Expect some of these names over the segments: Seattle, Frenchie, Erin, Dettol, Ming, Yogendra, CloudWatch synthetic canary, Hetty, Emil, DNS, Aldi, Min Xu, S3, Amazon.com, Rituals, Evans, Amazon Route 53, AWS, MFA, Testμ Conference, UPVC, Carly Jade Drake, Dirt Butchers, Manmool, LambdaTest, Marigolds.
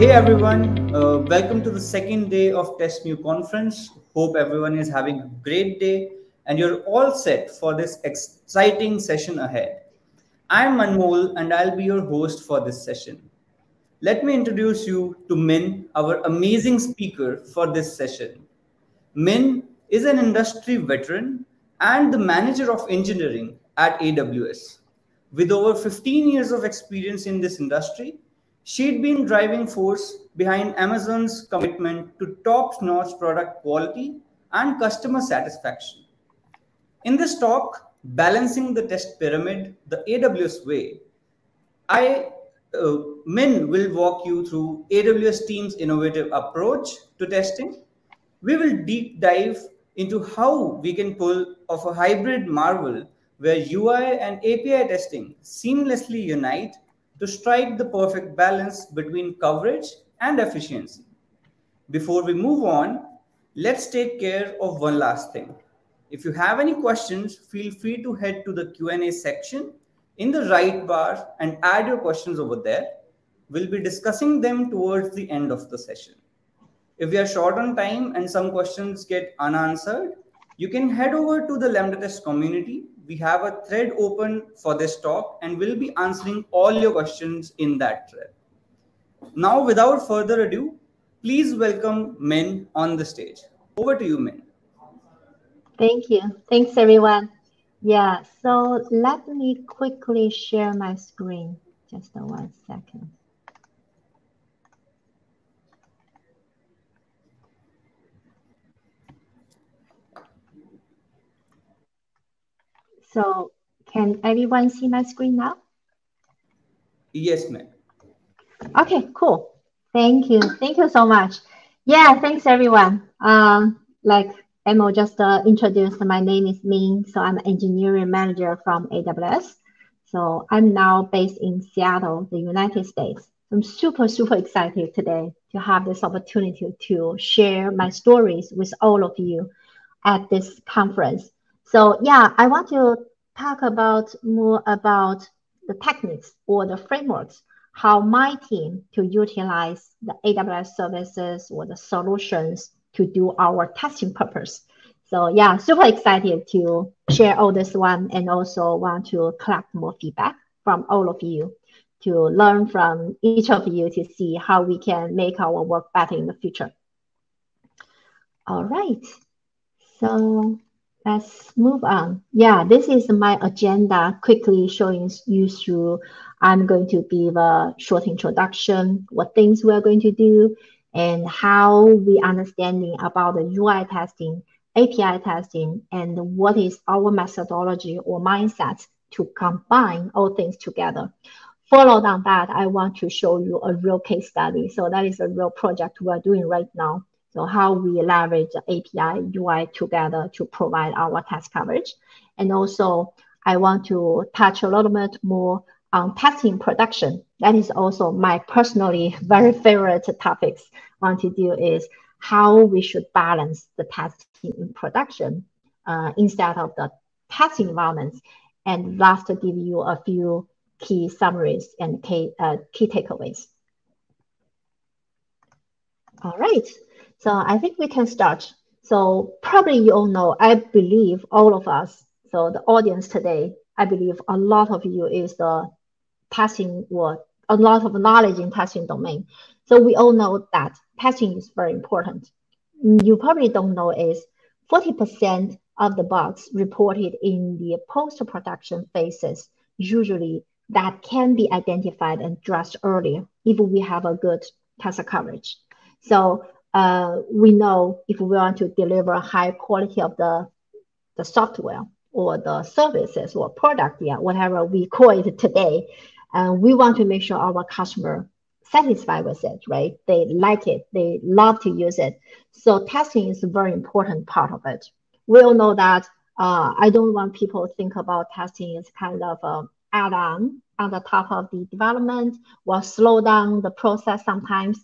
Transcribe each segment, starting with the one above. Hey everyone, welcome to the second day of Testμ Conference. Hope everyone is having a great day and you're all set for this exciting session ahead. I'm Manmool and I'll be your host for this session. Let me introduce you to Min, our amazing speaker for this session. Min is an industry veteran and the manager of engineering at AWS. With over 15 years of experience in this industry, she'd been driving force behind Amazon's commitment to top-notch product quality and customer satisfaction. In this talk, Balancing the Test Pyramid, the AWS Way, Min will walk you through AWS team's innovative approach to testing. We will deep dive into how we can pull off a hybrid marvel where UI and API testing seamlessly unite to strike the perfect balance between coverage and efficiency. Before we move on, let's take care of one last thing. If you have any questions, feel free to head to the Q&A section in the right bar and add your questions over there. We'll be discussing them towards the end of the session. If we are short on time and some questions get unanswered, you can head over to the LambdaTest community. We have a thread open for this talk and we'll be answering all your questions in that thread. Now, without further ado, please welcome Min on the stage. Over to you, Min. Thank you. Thanks, everyone. Yeah, so let me quickly share my screen. Just 1 second. So can everyone see my screen now? Yes, ma'am. Okay, cool. Thank you. Thank you so much. Yeah, thanks, everyone. Like Emil just introduced, my name is Ming. So I'm an engineering manager from AWS. So I'm now based in Seattle, the United States. I'm super, super excited today to have this opportunity to share my stories with all of you at this conference. So yeah, I want to talk about more about the techniques or the frameworks, how my team to utilize the AWS services or the solutions to do our testing purpose. So yeah, super excited to share all this one and also want to collect more feedback from all of you to learn from each of you to see how we can make our work better in the future. All right, so let's move on. Yeah, this is my agenda, quickly showing you through. I'm going to give a short introduction, what things we're going to do, and how we understanding about the UI testing, API testing, and what is our methodology or mindset to combine all things together. Followed on that, I want to show you a real case study. So that is a real project we're doing right now. So how we leverage API UI together to provide our test coverage. And also, I want to touch a little bit more on testing production. That is also my personally very favorite topics I want to do is how we should balance the testing in production instead of the testing environments. And last, to give you a few key summaries and key takeaways. All right. So I think we can start. So probably you all know, I believe all of us, so the audience today, I believe a lot of you is the testing or a lot of knowledge in testing domain. So we all know that testing is very important. You probably don't know is 40% of the bugs reported in the post-production phases, usually that can be identified and addressed earlier if we have a good test coverage. So we know if we want to deliver high quality of the software or the services or product, yeah, whatever we call it today, we want to make sure our customer satisfied with it, right? They like it, they love to use it. So testing is a very important part of it. We all know that I don't want people to think about testing as kind of an add-on on the top of the development or slow down the process sometimes.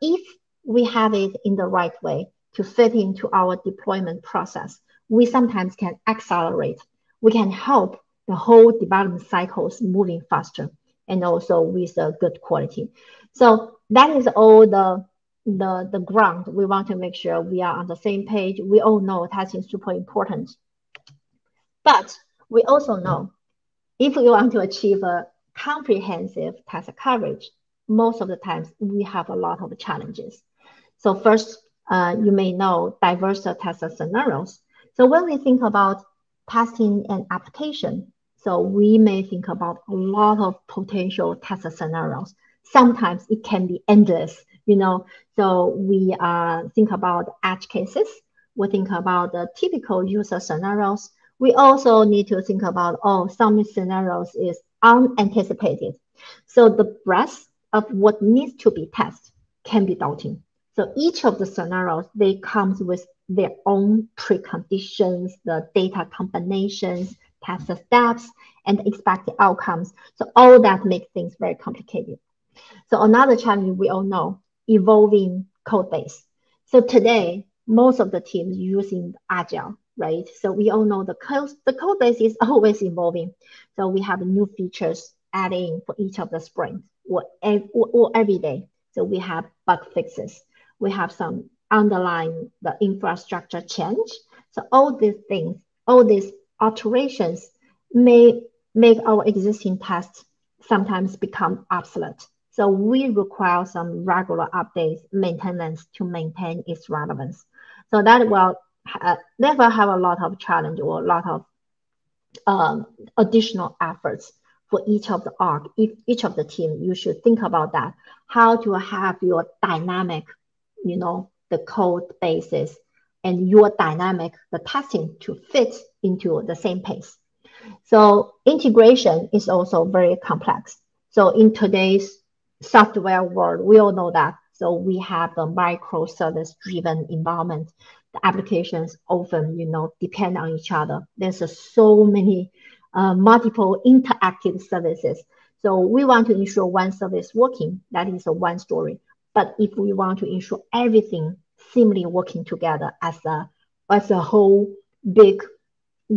If we have it in the right way to fit into our deployment process, we sometimes can accelerate. We can help the whole development cycles moving faster. and also with a good quality. So that is all the ground. We want to make sure we are on the same page. We all know testing is super important. But we also know if we want to achieve a comprehensive test coverage, most of the times we have a lot of challenges. So first, you may know diverse test scenarios. So when we think about testing an application, so we may think about a lot of potential test scenarios. Sometimes it can be endless, you know. So we think about edge cases. We think about the typical user scenarios. We also need to think about, oh, some scenarios is unanticipated. So the breadth of what needs to be tested can be daunting. So each of the scenarios, they come with their own preconditions, the data combinations, test steps, and expected outcomes. So all that makes things very complicated. So another challenge we all know, evolving code base. So today, most of the teams using Agile, right? So we all know the code base is always evolving. So we have new features adding for each of the sprints or every day. So we have bug fixes. We have some underlying the infrastructure change. So all these things, all these alterations may make our existing tests sometimes become obsolete. So we require some regular updates, maintenance to maintain its relevance. So that will never have a lot of challenge or a lot of additional efforts for each of the org. Each of the team, you should think about that, how to have your dynamic, you know, the code bases and your dynamic, the testing to fit into the same pace. So integration is also very complex. So in today's software world, we all know that. So we have the microservice-driven environment. The applications often, you know, depend on each other. There's so many multiple interactive services. So we want to ensure one service working. That is one story. But if we want to ensure everything seamlessly working together as a whole big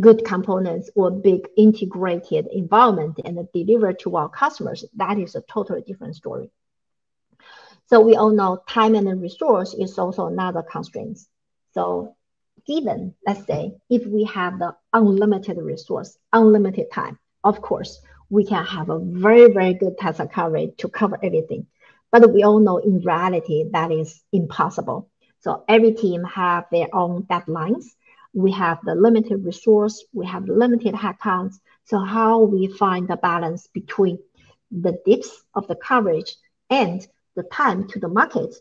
good components or big integrated environment and deliver to our customers, that is a totally different story. So we all know time and resource is also another constraint. So given, let's say, if we have the unlimited resource, unlimited time, of course, we can have a very, very good test coverage to cover everything. But we all know in reality, that is impossible. So every team have their own deadlines. We have the limited resource, we have limited headcounts. So how we find the balance between the depth of the coverage and the time to the market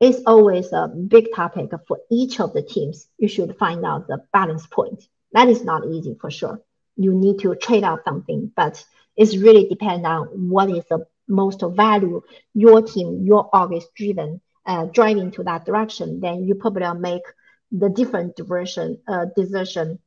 is always a big topic for each of the teams. You should find out the balance point. That is not easy for sure. You need to trade out something, but it's really depend on what is the most value your team, your org is driving to that direction. Then you probably make the different decision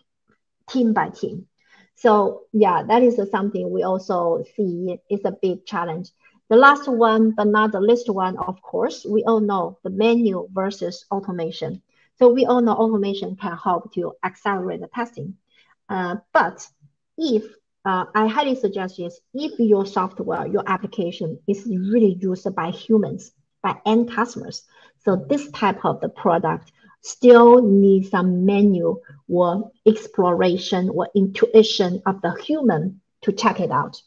team by team. So yeah, that is something we also see is a big challenge. The last one, but not the least one, of course, we all know the manual versus automation. So we all know automation can help to accelerate the testing. But if I highly suggest is if your software, your application is really used by humans, by end customers. So this type of the product still needs some manual or exploration or intuition of the human to check it out.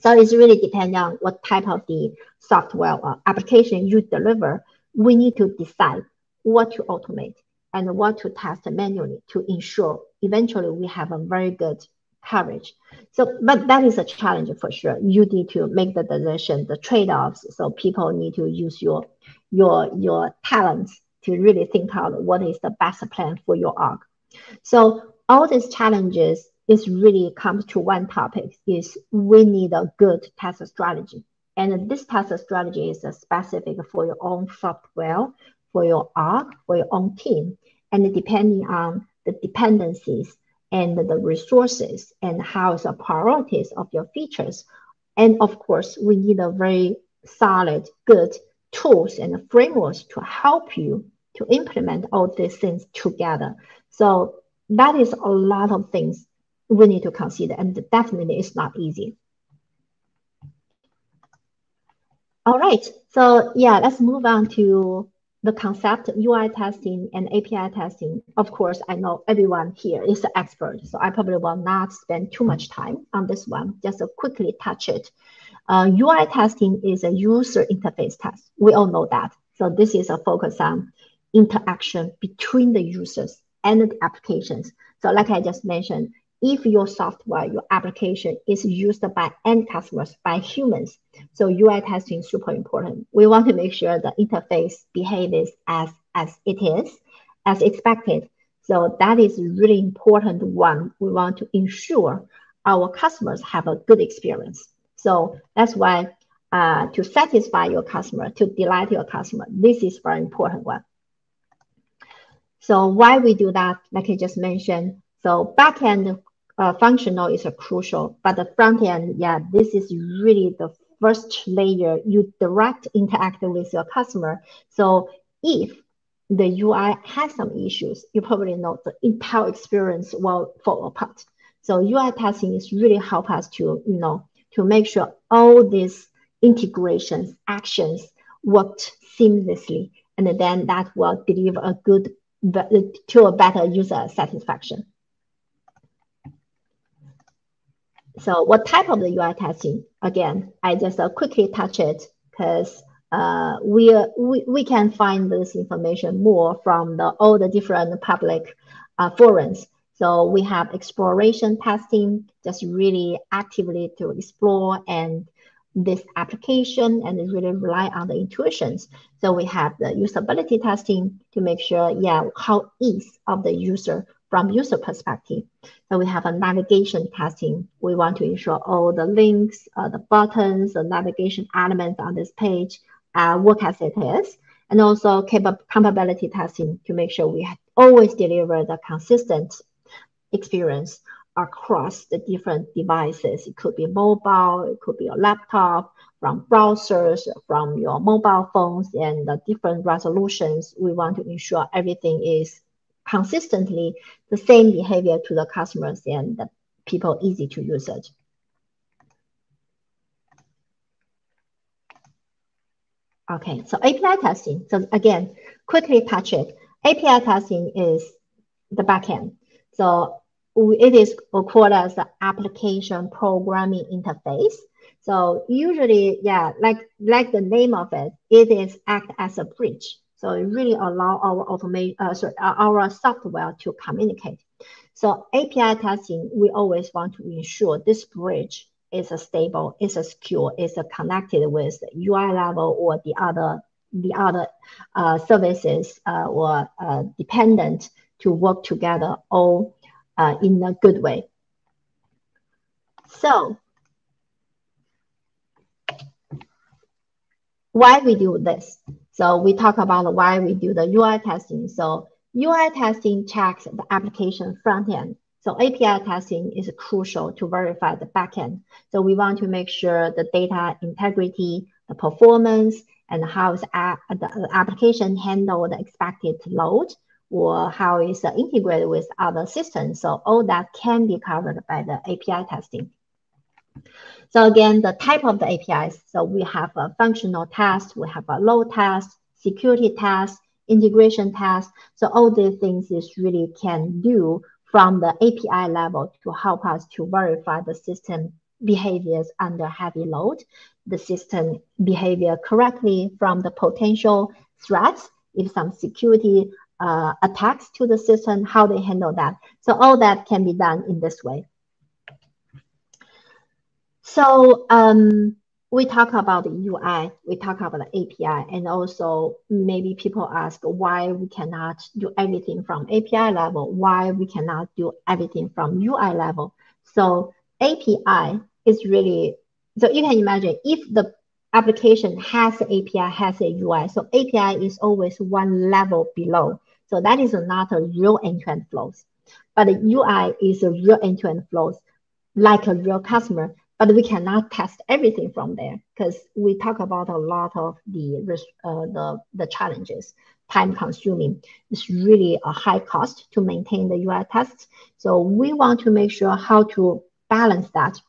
So it's really depending on what type of the software or application you deliver. We need to decide what to automate and what to test manually to ensure eventually we have a very good coverage. So, but that is a challenge for sure. You need to make the decision, the trade-offs. So people need to use your talents to really think out what is the best plan for your org. So all these challenges is really comes to one topic is we need a good test strategy. And this test strategy is specific for your own software, for your org, for your own team. And depending on the dependencies and the resources and how the priorities of your features. And of course, we need a very solid, good tools and frameworks to help you to implement all these things together. So that is a lot of things we need to consider, and definitely it's not easy. All right. So yeah, let's move on to the concept UI testing and API testing. Of course, I know everyone here is an expert, so I probably will not spend too much time on this one, just to quickly touch it. UI testing is a user interface test. We all know that. So this is a focus on interaction between the users and the applications. So like I just mentioned, if your software, your application is used by end customers, by humans, so UI testing is super important. We want to make sure the interface behaves as it is, as expected. So that is really important one. We want to ensure our customers have a good experience. So that's why to satisfy your customer, to delight your customer, this is very important one. So why we do that, like I just mentioned, so backend functional is crucial, but the front end, yeah, this is really the first layer. You direct interact with your customer. So if the UI has some issues, you probably know the entire experience will fall apart. So UI testing is really help us to, you know, to make sure all these integrations, actions worked seamlessly, and then that will deliver a good, to a better user satisfaction. So what type of the UI testing? Again, I just quickly touch it because we can find this information more from the, all the different public forums. So we have exploration testing, just really actively to explore and this application and really rely on the intuitions. So we have the usability testing to make sure, yeah, how ease of the user from user perspective. So we have a navigation testing. We want to ensure all the links, the buttons, the navigation elements on this page work as it is. And also compatibility testing to make sure we always deliver the consistent experience across the different devices. It could be mobile, it could be your laptop, from browsers, from your mobile phones, and the different resolutions. We want to ensure everything is consistently the same behavior to the customers and the people easy to use it. Okay, so API testing. So again, quickly touch it. API testing is the backend. So it is called as the application programming interface. So usually, yeah, like the name of it, it is act as a bridge. So it really allows our automation, our software to communicate. So API testing, we always want to ensure this bridge is a stable, is a secure, is a connected with UI level or the other services or dependent to work together all in a good way. So why we do this? So we talk about why we do the UI testing. So UI testing checks the application front end. So API testing is crucial to verify the backend. So we want to make sure the data integrity, the performance, and how is the application handle the expected load, or how is integrated with other systems. So all that can be covered by the API testing. So again, the type of the APIs. So we have a functional test, we have a load test, security test, integration test. So all these things is really can do from the API level to help us to verify the system behaviors under heavy load, the system behavior correctly from the potential threats, if some security attacks to the system, how they handle that. So all that can be done in this way. So we talk about the UI, we talk about the API, and also maybe people ask why we cannot do everything from API level, why we cannot do everything from UI level. So API is really, so you can imagine if the application has an API, has a UI, so API is always one level below. So that is not a real end-to-end flows, but the UI is a real end-to-end flows like a real customer. But we cannot test everything from there because we talk about a lot of the challenges, time consuming. It's really a high cost to maintain the UI tests. So we want to make sure how to balance that.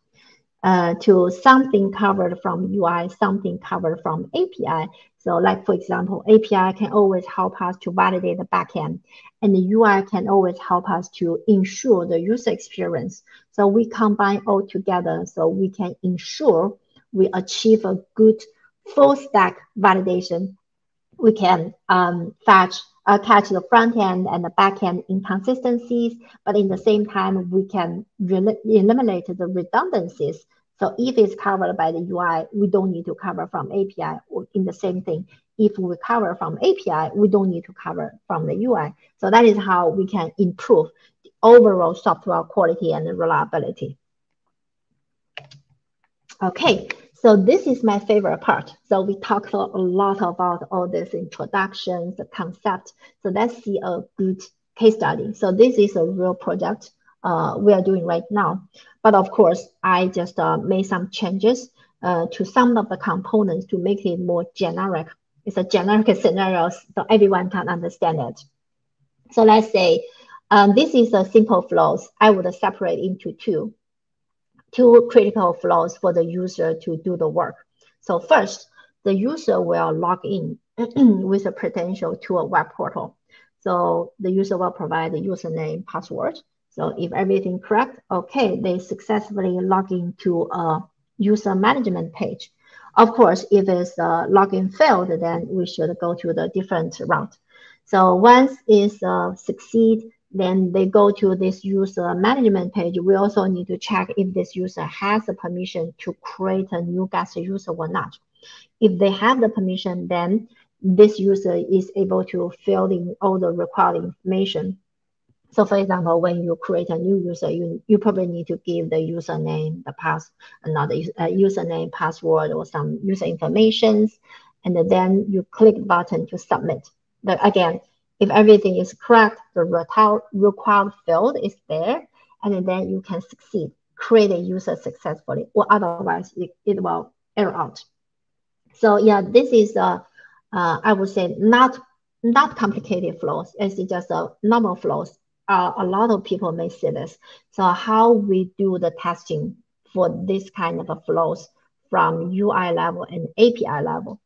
to something covered from UI, something covered from API. So like, for example, API can always help us to validate the backend, and the UI can always help us to ensure the user experience. So we combine all together so we can ensure we achieve a good full stack validation. We can catch the front end and the back end inconsistencies, but in the same time, we can eliminate the redundancies. So if it's covered by the UI, we don't need to cover from API. Or in the same thing, if we cover from API, we don't need to cover from the UI. So that is how we can improve the overall software quality and reliability. Okay. So this is my favorite part. So we talked a lot about all this introductions, the concept. So let's see a good case study. So this is a real project we are doing right now. But of course, I just made some changes to some of the components to make it more generic. It's a generic scenario, so everyone can understand it. So let's say this is a simple flows. I would separate into two critical flows for the user to do the work. So first, the user will log in with a credential to a web portal. So the user will provide the username, password. So if everything correct, okay, they successfully log into a user management page. Of course, if it's login failed, then we should go to the different route. So once it's succeed, then they go to this user management page. We also need to check if this user has the permission to create a new guest user or not. If they have the permission, then this user is able to fill in all the required information. So for example, when you create a new user, you probably need to give the username, password, or some user informations, and then you click button to submit. But again, if everything is correct, the required field is there, and then you can succeed, create a user successfully, or otherwise it will error out. So yeah, this is, I would say, not complicated flows. It's just a normal flows. A lot of people may see this. So how we do the testing for this kind of flows from UI level and API level.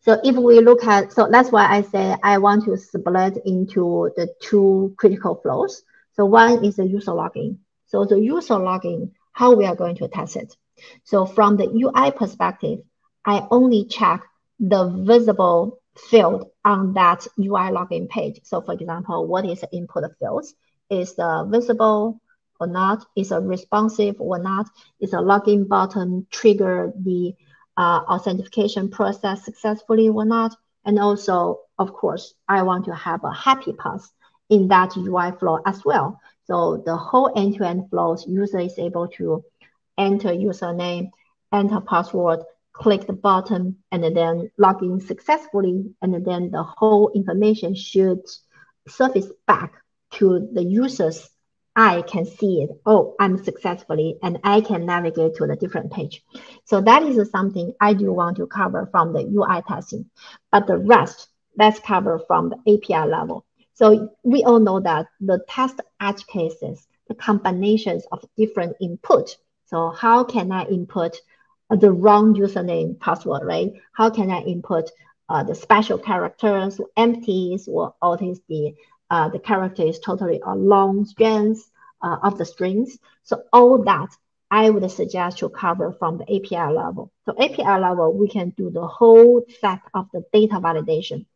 So if we look at, so that's why I say I want to split into the two critical flows. So one is the user login. So the user login, how we are going to test it. So from the UI perspective, I only check the visible field on that UI login page. So for example, what is the input fields? Is the visible or not? Is a responsive or not? Is a login button trigger the authentication process successfully or not? And also, of course, I want to have a happy path in that UI flow as well. So the whole end-to-end flows, user is able to enter username, enter password, click the button, and then log in successfully. And then the whole information should surface back to the user's I can see it. Oh, I'm successfully, and I can navigate to the different page. So that is something I do want to cover from the UI testing, but the rest, let's cover from the API level. So we all know that the test edge cases, the combinations of different input. So how can I input the wrong username, password, right? How can I input the special characters, or empties, or all these the character is totally a long strings of the strings. So all that I would suggest to cover from the API level. So API level, we can do the whole set of the data validation.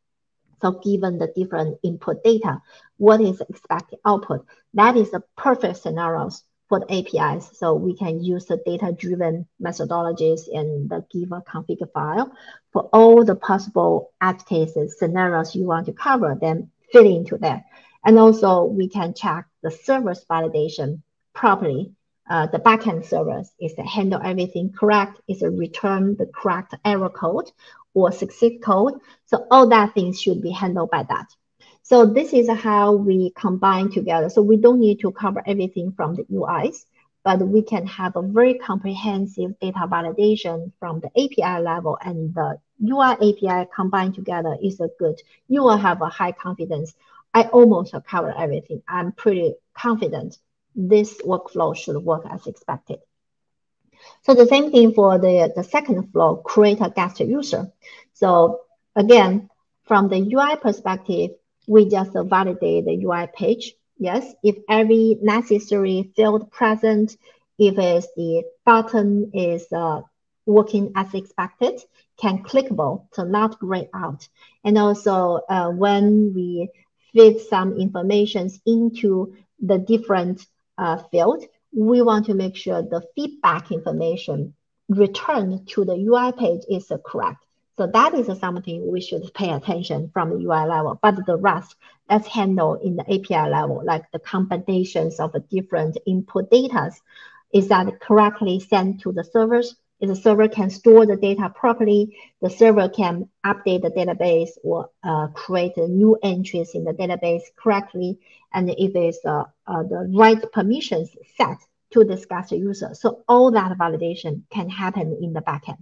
So given the different input data, what is expected output? That is the perfect scenarios for the APIs. So we can use the data-driven methodologies and the given config file for all the possible edge cases, scenarios you want to cover, then fit into that. And also we can check the server's validation properly. The backend servers, is to handle everything correct? Is it return the correct error code or success code? So all that things should be handled by that. So this is how we combine together. So we don't need to cover everything from the UIs, but we can have a very comprehensive data validation from the API level, and the UI API combined together is a good. You will have a high confidence. I almost cover everything. I'm pretty confident this workflow should work as expected. So the same thing for the second flow, create a guest user. So again, from the UI perspective, we just validate the UI page. Yes, if every necessary field present, if it's the button is working as expected, can clickable to not gray out. And also when we fit some information into the different field, we want to make sure the feedback information returned to the UI page is correct. So that is something we should pay attention from the UI level, but the rest, let's handle in the API level, like the combinations of different input data. Is that correctly sent to the servers? If the server can store the data properly, the server can update the database or create new entries in the database correctly, and if it's the right permissions set to this guest user. So all that validation can happen in the backend.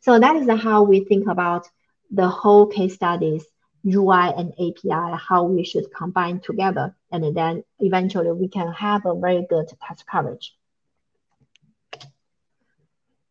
So that is how we think about the whole case studies, UI and API, how we should combine together, and then eventually we can have a very good test coverage.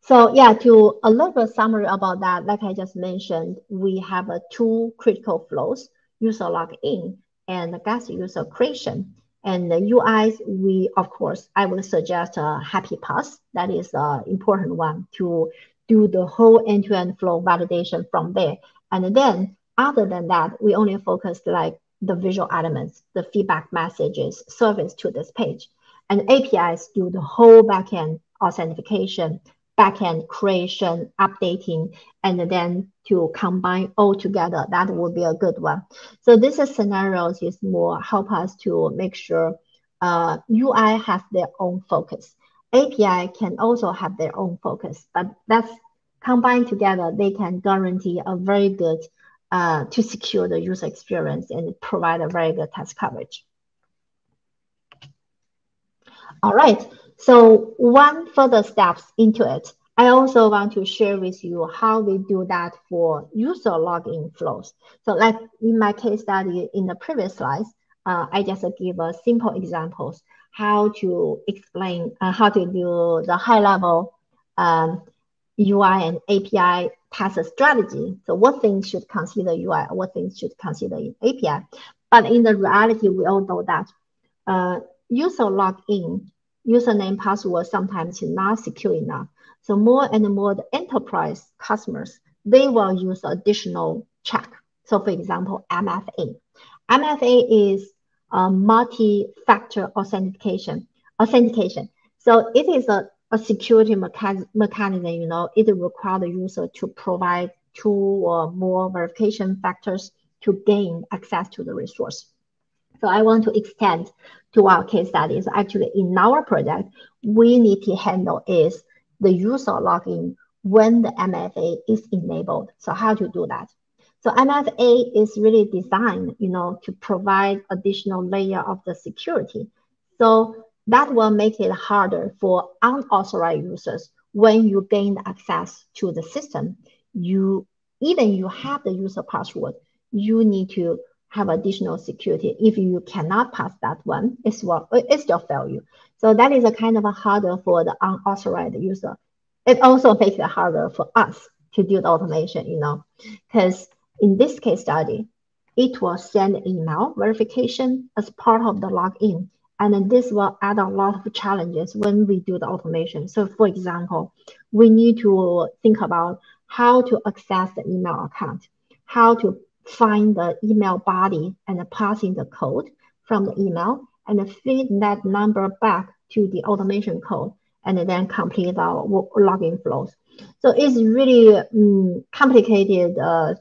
So yeah, to a little bit summary about that, like I just mentioned, we have two critical flows, user login and guest user creation. And the UIs, we, of course, I would suggest a happy path. That is an important one to do the whole end-to-end flow validation from there. And then other than that, we only focus like the visual elements, the feedback messages, service to this page. And APIs do the whole backend authentication, backend creation, updating, and then to combine all together, that would be a good one. So this is scenarios is more help us to make sure UI has their own focus. API can also have their own focus, but that's combined together, they can guarantee a very good, to secure the user experience and provide a very good test coverage. All right. So one further steps into it, I also want to share with you how we do that for user login flows. So like in my case study in the previous slides, I just give a simple examples how to explain how to do the high level UI and API test strategy. So what things should consider UI, what things should consider in API. But in the reality, we all know that user login, username, password sometimes is not secure enough. So more and more the enterprise customers, they will use additional check. So for example, MFA. MFA is multi-factor authentication. So it is a security mechanism, you know, it requires the user to provide two or more verification factors to gain access to the resource. So I want to extend to our case studies. Actually, in our project, we need to handle is the user login when the MFA is enabled. So how to do that? So MFA is really designed, you know, to provide additional layer of the security. So that will make it harder for unauthorized users. When you gain access to the system, even you have the user password, you need to have additional security. If you cannot pass that one, it still fail you. So that is a kind of a harder for the unauthorized user. It also makes it harder for us to do the automation, you know, because in this case study, it will send email verification as part of the login. And then this will add a lot of challenges when we do the automation. So for example, we need to think about how to access the email account, how to find the email body and passing the code from the email and feed that number back to the automation code and then complete our login flows. So it's really complicated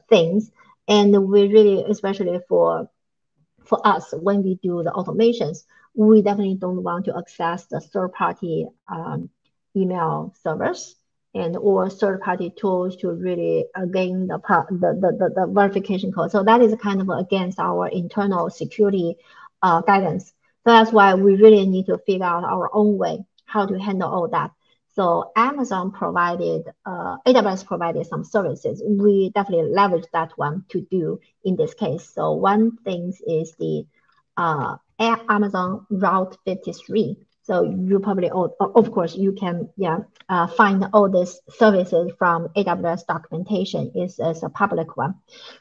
things, and we really, especially for us, when we do the automations, we definitely don't want to access the third-party email servers and or third-party tools to really gain the verification code. So that is kind of against our internal security guidance. So that's why we really need to figure out our own way how to handle all that. So Amazon provided, AWS provided some services. We definitely leverage that one to do in this case. So one thing is the Amazon Route 53. So you probably, of course, you can find all these services from AWS documentation. It's a public one.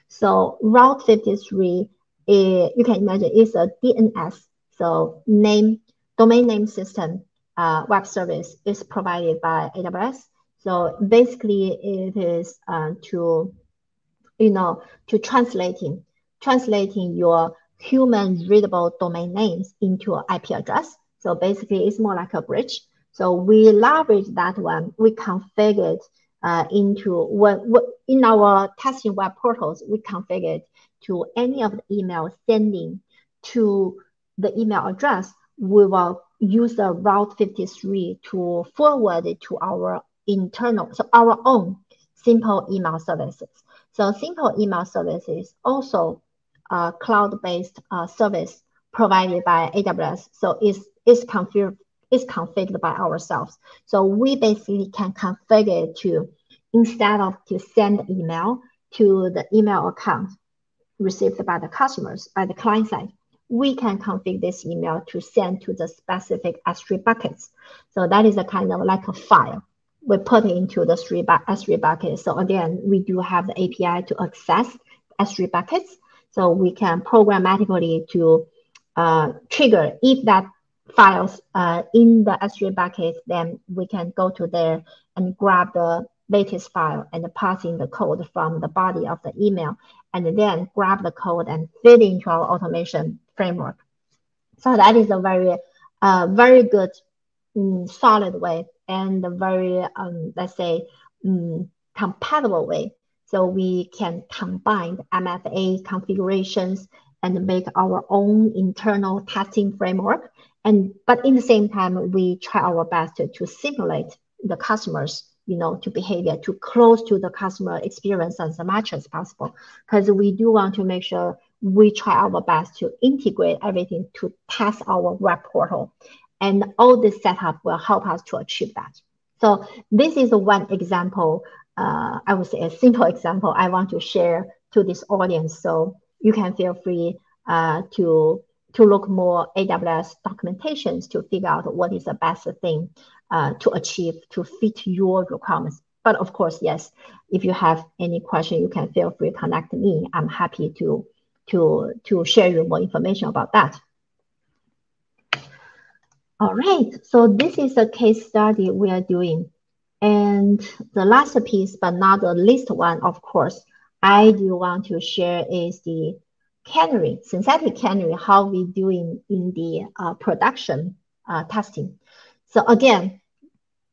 So Route 53, you can imagine, is a DNS, so domain name system web service is provided by AWS. So basically, it is to translating your human readable domain names into an IP address. So basically, it's more like a bridge. So we leverage that one. We configure it in our testing web portals. We configure it to any of the email sending to the email address. We will use the Route 53 to forward it to our internal, so our own simple email services. So simple email services also a cloud-based service provided by AWS. So it's configured by ourselves. So we basically can configure it to, instead of to send email to the email account received by the customers, by the client side, we can configure this email to send to the specific S3 buckets. So that is a kind of like a file. We put it into the S3 buckets. So again, we do have the API to access S3 buckets. So we can programmatically to trigger if that files in the S3 bucket, then we can go to there and grab the latest file and pass in the code from the body of the email, and then grab the code and fit into our automation framework. So that is a very, very good, solid way, and a very, let's say, compatible way. So we can combine MFA configurations and make our own internal testing framework. But in the same time, we try our best to simulate the customers, to behavior, to close to the customer experience as much as possible, because we do want to make sure we try our best to integrate everything to test our web portal. And all this setup will help us to achieve that. So this is one example, I would say a simple example I want to share to this audience. So you can feel free to look more AWS documentations to figure out what is the best thing to achieve, to fit your requirements. But of course, yes, if you have any question, you can feel free to connect me. I'm happy to share you more information about that. All right, so this is a case study we are doing. And the last piece, but not the least one, of course, I do want to share is the canary, synthetic canary, how we doing in the production testing. So again,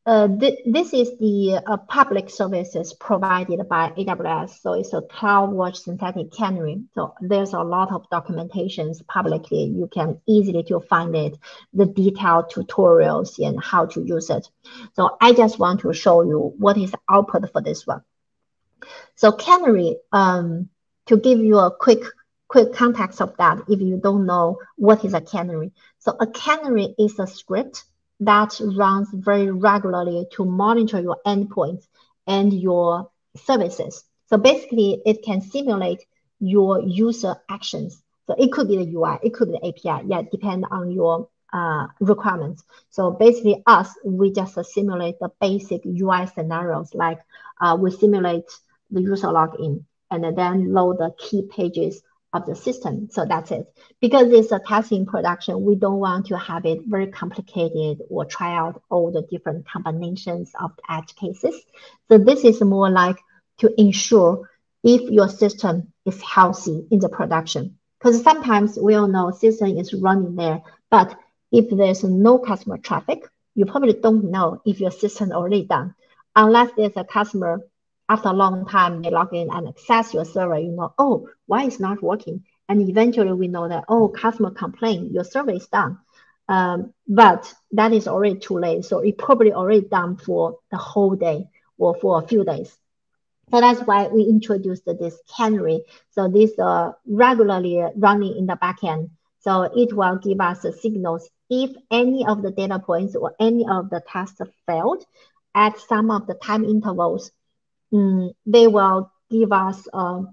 this is the public services provided by AWS. So it's a CloudWatch synthetic canary. So there's a lot of documentations publicly. You can easily to find it, the detailed tutorials and how to use it. So I just want to show you what is the output for this one. So canary, to give you a quick context of that, if you don't know what is a canary. So a canary is a script that runs very regularly to monitor your endpoints and your services. So basically, it can simulate your user actions. So it could be the UI, it could be the API, depend on your requirements. So basically us, we just simulate the basic UI scenarios, like we simulate the user login and then load the key pages of the system. So that's it. Because it's a testing production, we don't want to have it very complicated or try out all the different combinations of the edge cases. So this is more like to ensure if your system is healthy in the production. Because sometimes we all know system is running there, but if there's no customer traffic, you probably don't know if your system already done. Unless there's a customer, after a long time, they log in and access your server, you know, oh, why it's not working? And eventually we know that, oh, customer complained, your server is down. But that is already too late. So it probably already done for the whole day or for a few days. So that's why we introduced this canary. So this regularly running in the backend. So it will give us the signals if any of the data points or any of the tests failed at some of the time intervals. They will give us a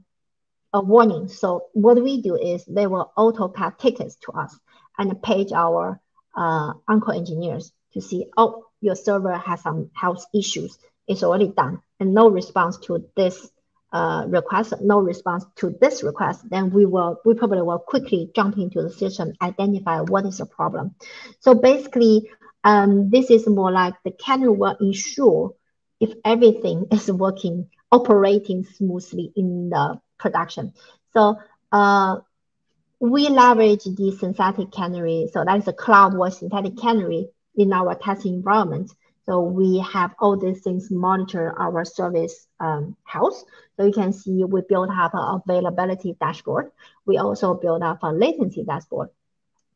warning. So what we do is they will auto-cut tickets to us and page our on-call engineers to see, oh, your server has some health issues. It's already done, and no response to this request, no response to this request, then we probably will quickly jump into the system, identify what is the problem. So basically, this is more like the canary will ensure if everything is working, operating smoothly in the production. So we leverage the synthetic canary. So that is a CloudWatch synthetic canary in our testing environment. So we have all these things monitor our service health. So you can see we built up an availability dashboard. We also built up a latency dashboard.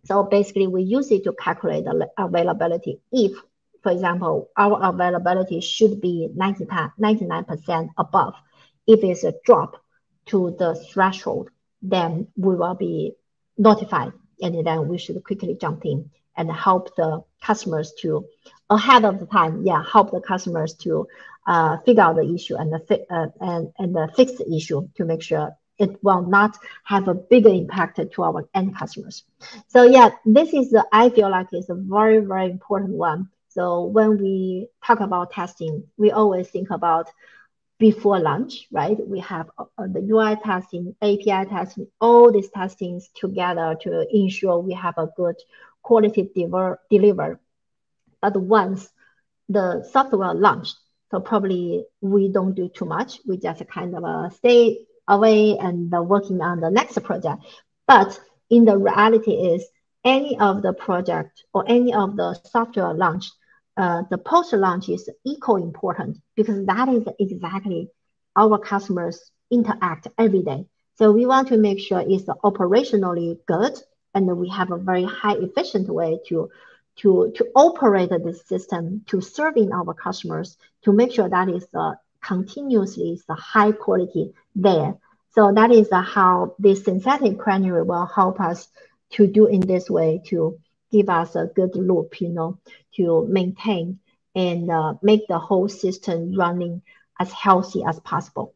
So basically we use it to calculate the availability. If, for example, our availability should be 99% above. If it's a drop to the threshold, then we will be notified, and then we should quickly jump in and help the customers to, ahead of the time, yeah, help the customers to figure out the issue and fix the issue to make sure it will not have a bigger impact to our end customers. So yeah, this is, I feel like it's a very, very important one. So when we talk about testing, we always think about before launch, right? We have the UI testing, API testing, all these testings together to ensure we have a good quality deliver. But once the software launched, so probably we don't do too much. We just kind of stay away and working on the next project. But in the reality is any of the project or any of the software launched, the post-launch is equally important, because that is exactly our customers interact every day. So we want to make sure it's operationally good, and we have a very high efficient way to operate this system, to serving our customers, to make sure that is continuously is the high quality there. So that is how this synthetic canary will help us to do in this way, to give us a good loop, you know, to maintain and make the whole system running as healthy as possible.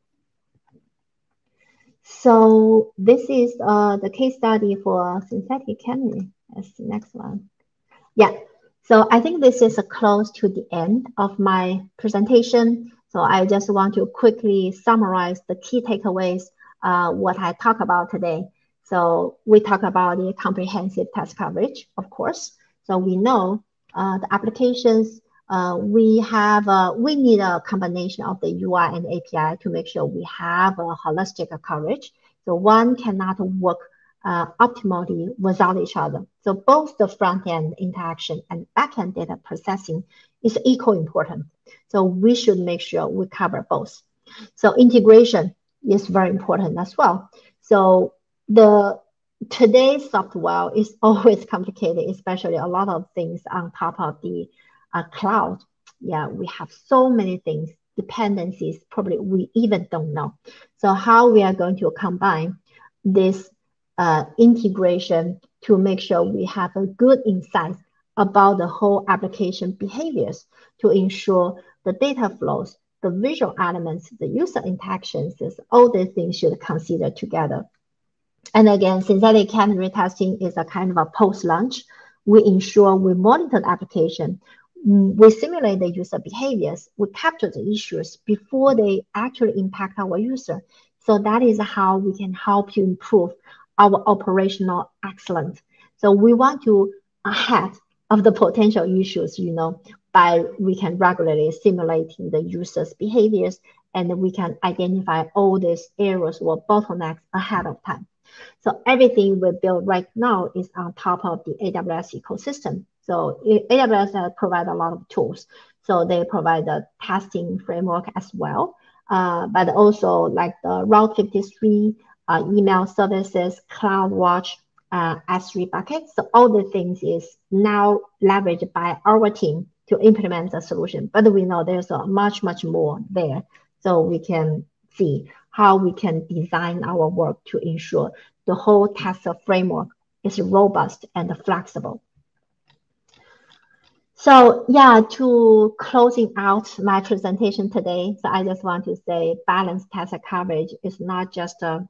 So this is the case study for synthetic canary. That's the next one. Yeah, so I think this is close to the end of my presentation. So I just want to quickly summarize the key takeaways, what I talked about today. So we talk about the comprehensive test coverage, of course. So we know the applications, we need a combination of the UI and API to make sure we have a holistic coverage. So one cannot work optimally without each other. So both the front-end interaction and back-end data processing is equally important. So we should make sure we cover both. So integration is very important as well. So today's software is always complicated, especially a lot of things on top of the cloud. Yeah, we have so many things, dependencies, probably we even don't know. So how we are going to combine this integration to make sure we have a good insight about the whole application behaviors to ensure the data flows, the visual elements, the user interactions, all these things should consider together. And again, synthetic canary testing is a kind of a post-launch. We ensure we monitor the application. We simulate the user behaviors. We capture the issues before they actually impact our user. So that is how we can help you improve our operational excellence. So we want to ahead of the potential issues, you know, by we can regularly simulate the user's behaviors, and we can identify all these errors or bottlenecks ahead of time. So everything we build right now is on top of the AWS ecosystem. So AWS provides a lot of tools. So they provide the testing framework as well, but also like the Route 53, email services, CloudWatch, S3 buckets. So all the things is now leveraged by our team to implement the solution. But we know there's much, much more there. So we can see how we can design our work to ensure the whole test framework is robust and flexible. So yeah, to closing out my presentation today, so I just want to say balanced test coverage is not just a,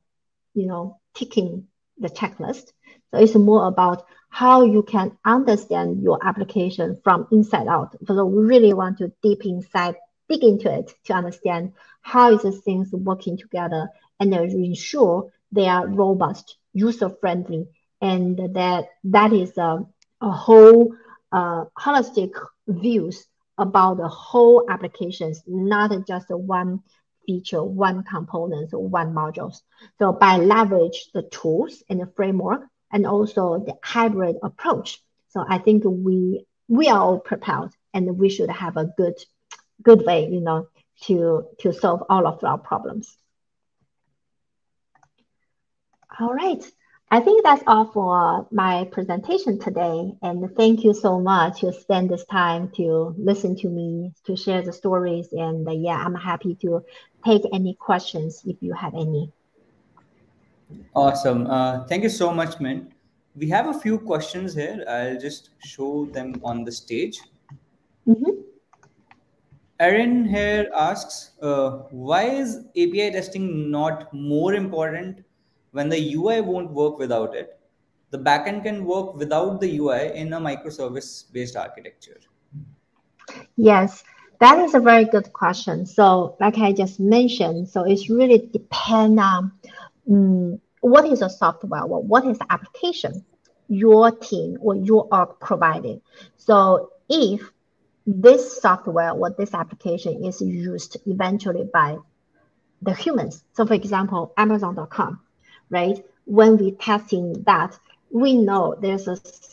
you know, ticking the checklist. So it's more about how you can understand your application from inside out. Because we really want to dig into it to understand how is the things working together and ensure they are robust, user-friendly, and that is a whole holistic views about the whole applications, not just one feature, one component, or one modules. So by leverage the tools and the framework and also the hybrid approach. So I think we are all prepared and we should have a good way, you know, to solve all of our problems. All right. I think that's all for my presentation today. And thank you so much to spend this time to listen to me, to share the stories. And yeah, I'm happy to take any questions if you have any. Awesome. Thank you so much, Min. We have a few questions here. I'll just show them on the stage. Mm-hmm. Erin here asks, why is API testing not more important when the UI won't work without it? The backend can work without the UI in a microservice-based architecture. Yes, that is a very good question. So like I just mentioned, so it's really depend on what is the software or what is the application your team or your org providing. So if this software or this application is used eventually by the humans. So for example, Amazon.com, right? When we testing that, we know there's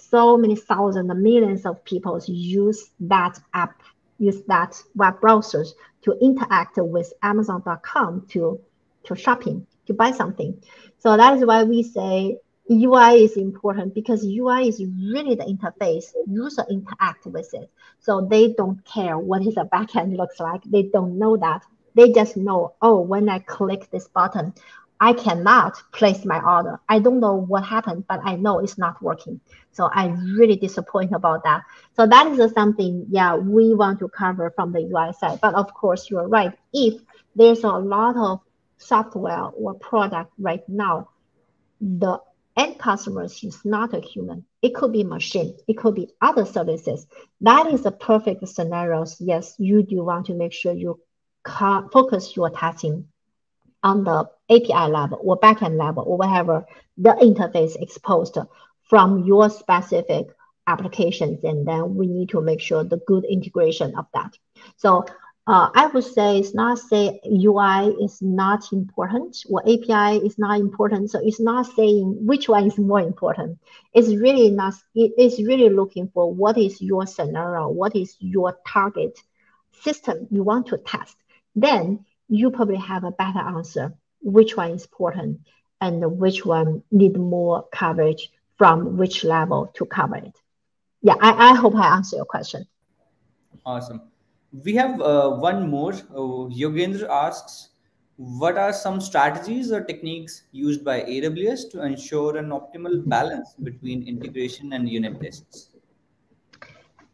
so many thousands and millions of people use that app, use that web browsers to interact with Amazon.com to shopping, to buy something. So that is why we say UI is important, because UI is really the interface, user interact with it. So they don't care what is a backend looks like. They don't know that. They just know, oh, when I click this button, I cannot place my order. I don't know what happened, but I know it's not working. So I'm really disappointed about that. So that is something, yeah, we want to cover from the UI side. But of course, you're right. If there's a lot of software or product right now, the end customer is not a human. It could be machine. It could be other services. That is the perfect scenarios. Yes, you do want to make sure you focus your testing on the API level or backend level or whatever the interface exposed from your specific applications. And then we need to make sure the good integration of that. So I would say it's not say UI is not important or API is not important. So it's not saying which one is more important. It's really not. It's really looking for what is your scenario, what is your target system you want to test. Then you probably have a better answer which one is important and which one need more coverage from which level to cover it. Yeah, I hope I answered your question. Awesome. We have one more. Yogendra asks, what are some strategies or techniques used by AWS to ensure an optimal balance between integration and unit tests?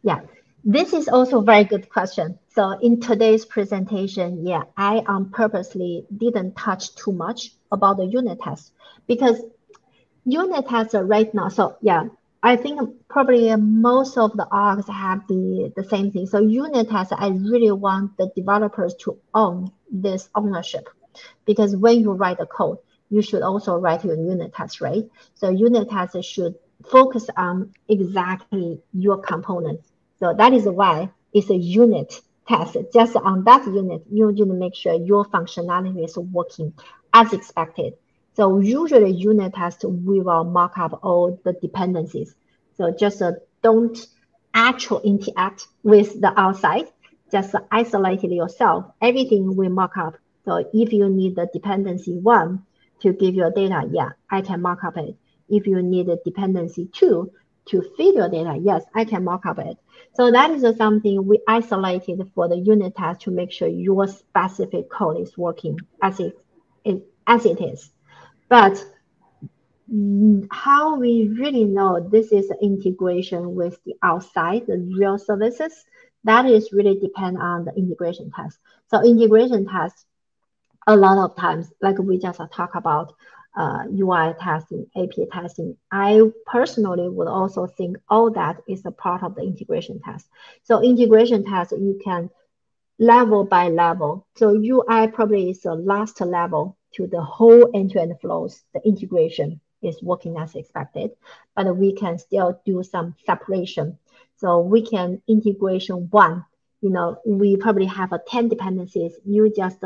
Yeah, this is also a very good question. So in today's presentation, yeah, I purposely didn't touch too much about the unit tests, because unit tests are right now, so yeah, I think probably most of the orgs have the same thing. So unit tests, I really want the developers to own this ownership, because when you write the code, you should also write your unit tests, right? So unit tests should focus on exactly your components. So that is why it's a unit test. Just on that unit, you need to make sure your functionality is working as expected. So usually unit test, we will mark up all the dependencies. So just don't actually interact with the outside, just isolate it yourself. Everything we mark up. So if you need the dependency 1 to give your data, yeah, I can mark up it. If you need a dependency 2 to feed your data, yes, I can mark up it. So that is something we isolated for the unit test to make sure your specific code is working as it is. But how we really know this is integration with the outside, the real services, that is really depend on the integration test. So integration tests, a lot of times, like we just talked about, UI testing, API testing. I personally would also think all that is a part of the integration test. So integration test, you can level by level. So UI probably is the last level to the whole end-to-end flows. The integration is working as expected, but we can still do some separation. So we can integration one, you know, we probably have 10 dependencies. You just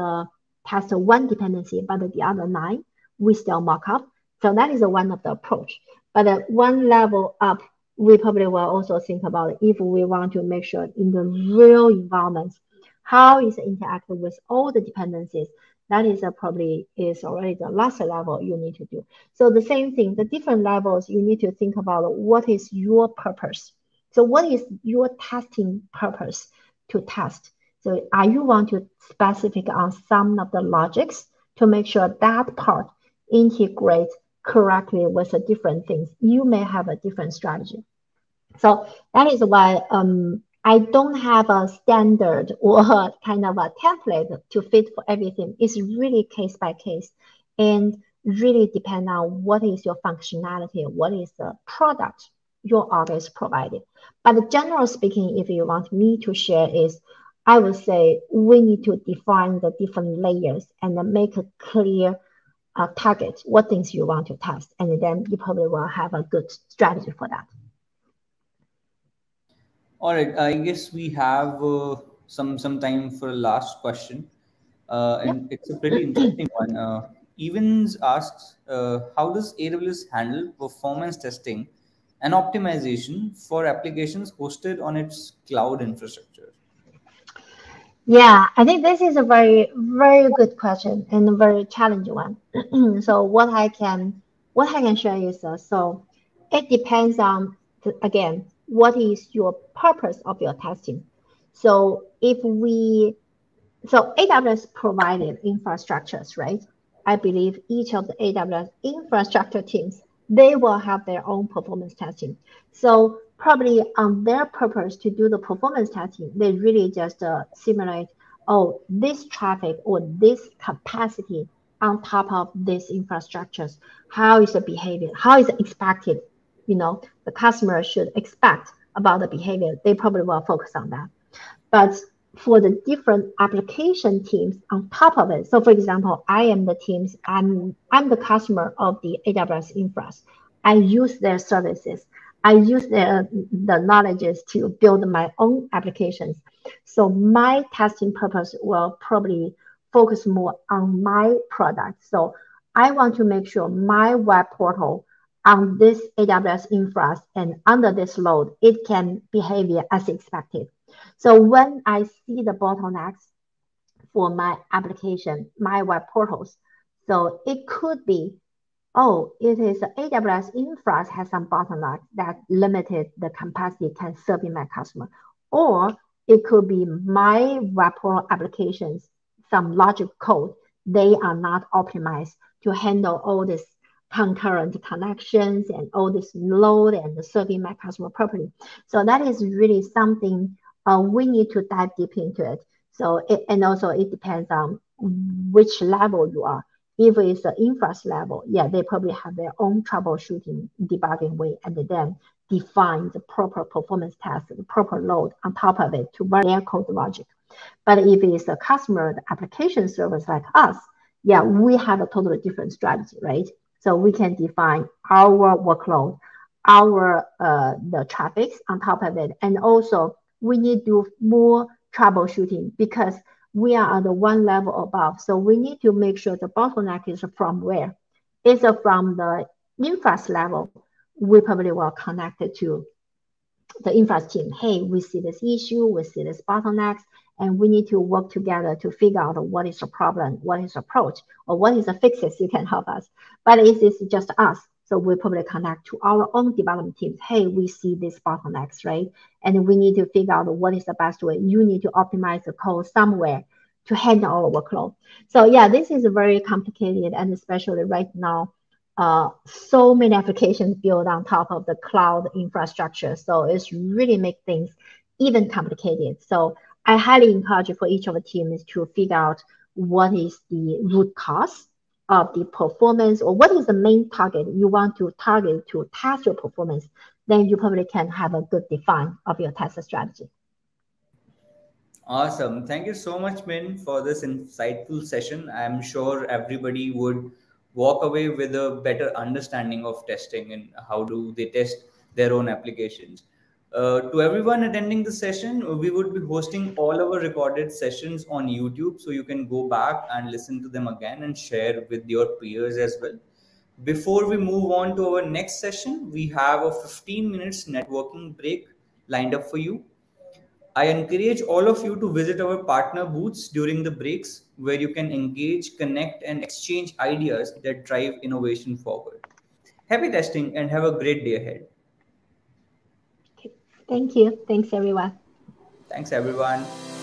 test one dependency, but the other 9, we still mock up. So that is one of the approach. But one level up, we probably will also think about if we want to make sure in the real environments, how is it interacting with all the dependencies? That is probably is already the last level you need to do. So the same thing, the different levels, you need to think about what is your purpose. So what is your testing purpose to test? So are you want to specific on some of the logics to make sure that part integrates correctly with the different things? You may have a different strategy. So that is why I don't have a standard or kind of a template to fit for everything. It's really case by case and really depend on what is your functionality, what is the product your org is providing. But generally speaking, if you want me to share is, I would say we need to define the different layers and then make a clear target, what things you want to test. And then you probably will have a good strategy for that. All right, I guess we have some time for a last question. And it's a pretty interesting one. Evans asks, how does AWS handle performance testing and optimization for applications hosted on its cloud infrastructure? Yeah, I think this is a very, very good question and a very challenging one. So what I can share is, so it depends on, again, what is your purpose of your testing? So if we, so AWS provided infrastructures, right? I believe each of the AWS infrastructure teams, they will have their own performance testing. So probably on their purpose to do the performance testing, they really just simulate, oh, this traffic or this capacity on top of these infrastructures, how is the behavior? How is it expected? You know, the customer should expect about the behavior. They probably will focus on that. But for the different application teams on top of it, so for example, I am the teams, I'm the customer of the AWS Infras. I use their services. I use the knowledges to build my own applications. So my testing purpose will probably focus more on my product. So I want to make sure my web portal on this AWS infra and under this load, it can behave as expected. So when I see the bottlenecks for my application, my web portals, so it could be, oh, it is AWS infra has some bottleneck that limited the capacity can serve in my customer. Or it could be my web portal applications, some logic code, they are not optimized to handle all this concurrent connections and all this load and serving my customer properly. So that is really something we need to dive deep into it. So and also it depends on which level you are. If it's the infras level, yeah, they probably have their own troubleshooting, debugging way, and then define the proper performance test, the proper load on top of it to run their code logic. But if it's the customer, the application service like us, yeah, we have a totally different strategy, right? So we can define our workload, our the traffic on top of it. And also we need to do more troubleshooting because we are at the one level above. So we need to make sure the bottleneck is from where? It's from the infras level. We probably will connect it to the infras team. Hey, we see this issue, we see this bottlenecks, and we need to work together to figure out what is the problem, what is the approach, or what is the fixes you can help us. But it is just us. So we probably connect to our own development teams. Hey, we see these bottlenecks, right? And we need to figure out what is the best way. You need to optimize the code somewhere to handle our workload. So yeah, this is very complicated. And especially right now, so many applications built on top of the cloud infrastructure. So it's really make things even complicated. So I highly encourage for each of the teams to figure out what is the root cause of the performance, or what is the main target you want to target to test your performance, then you probably can have a good define of your test strategy. Awesome. Thank you so much, Min, for this insightful session. I'm sure everybody would walk away with a better understanding of testing and how do they test their own applications. To everyone attending the session, we would be hosting all our recorded sessions on YouTube, so you can go back and listen to them again and share with your peers as well. Before we move on to our next session, we have a 15-minute networking break lined up for you. I encourage all of you to visit our partner booths during the breaks, where you can engage, connect, and exchange ideas that drive innovation forward. Happy testing and have a great day ahead. Okay. Thank you. Thanks, everyone. Thanks, everyone.